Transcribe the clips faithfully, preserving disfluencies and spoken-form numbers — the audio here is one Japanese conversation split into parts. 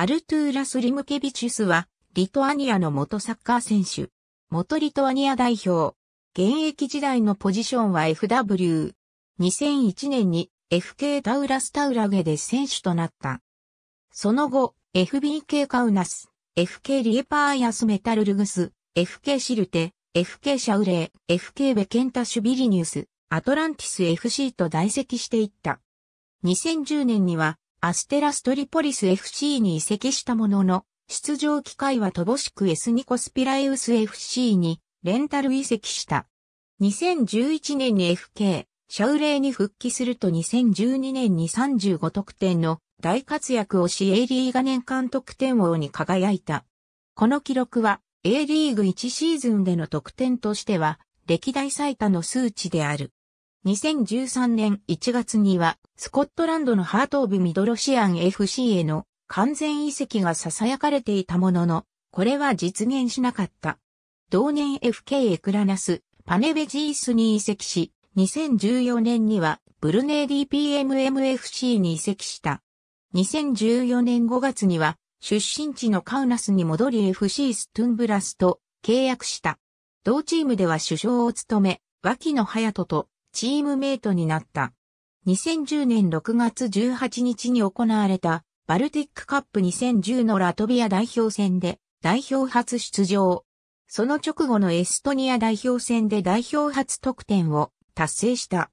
アルトゥーラス・リムケビチュスは、リトアニアの元サッカー選手。元リトアニア代表。現役時代のポジションは エフダブリュー。にせんいちねんに エフケー タウラス・タウラゲで選手となった。その後、エフビーケー カウナス、エフケー リエパーヤス・メタルルグス、エフケー シルテ、エフケー シャウレー、エフケー ベケンタシュビリニュス、アトランティス エフシー と在籍していった。にせんじゅうねんには、アステラストリポリス エフシー に移籍したものの、出場機会は乏しくエスニコスピラエウス エフシー にレンタル移籍した。にせんじゅういちねんに エフケー、シャウレーに復帰するとにせんじゅうにねんにさんじゅうごとくてんの大活躍をし A リーグ年間得点王に輝いた。この記録は A リーグいちシーズンでの得点としては歴代最多の数値である。にせんじゅうさんねんいちがつには、スコットランドのハート・オブ・ミドルシアン エフシー への完全移籍が囁かれていたものの、これは実現しなかった。同年 エフケー エクラナス、パネベジースに移籍し、にせんじゅうよねんにはブルネイ ディーピーエムエムエフシー に移籍した。にせんじゅうよねんごがつには、出身地のカウナスに戻り エフシー ストゥンブラスと契約した。同チームでは主将を務め、脇野隼人とチームメイトになった。にせんじゅうねんろくがつじゅうはちにちに行われたバルティックカップにせんじゅうのラトビア代表戦で代表初出場。その直後のエストニア代表戦で代表初得点を達成した。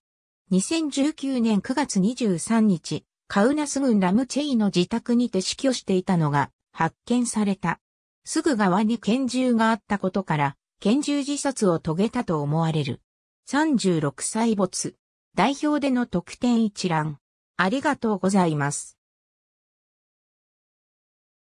にせんじゅうきゅうねんくがつにじゅうさんにち、カウナス郡ラムチェイの自宅にて死去していたのが発見された。すぐ側に拳銃があったことから拳銃自殺を遂げたと思われる。さんじゅうろくさい没。代表での得点一覧。ありがとうございます。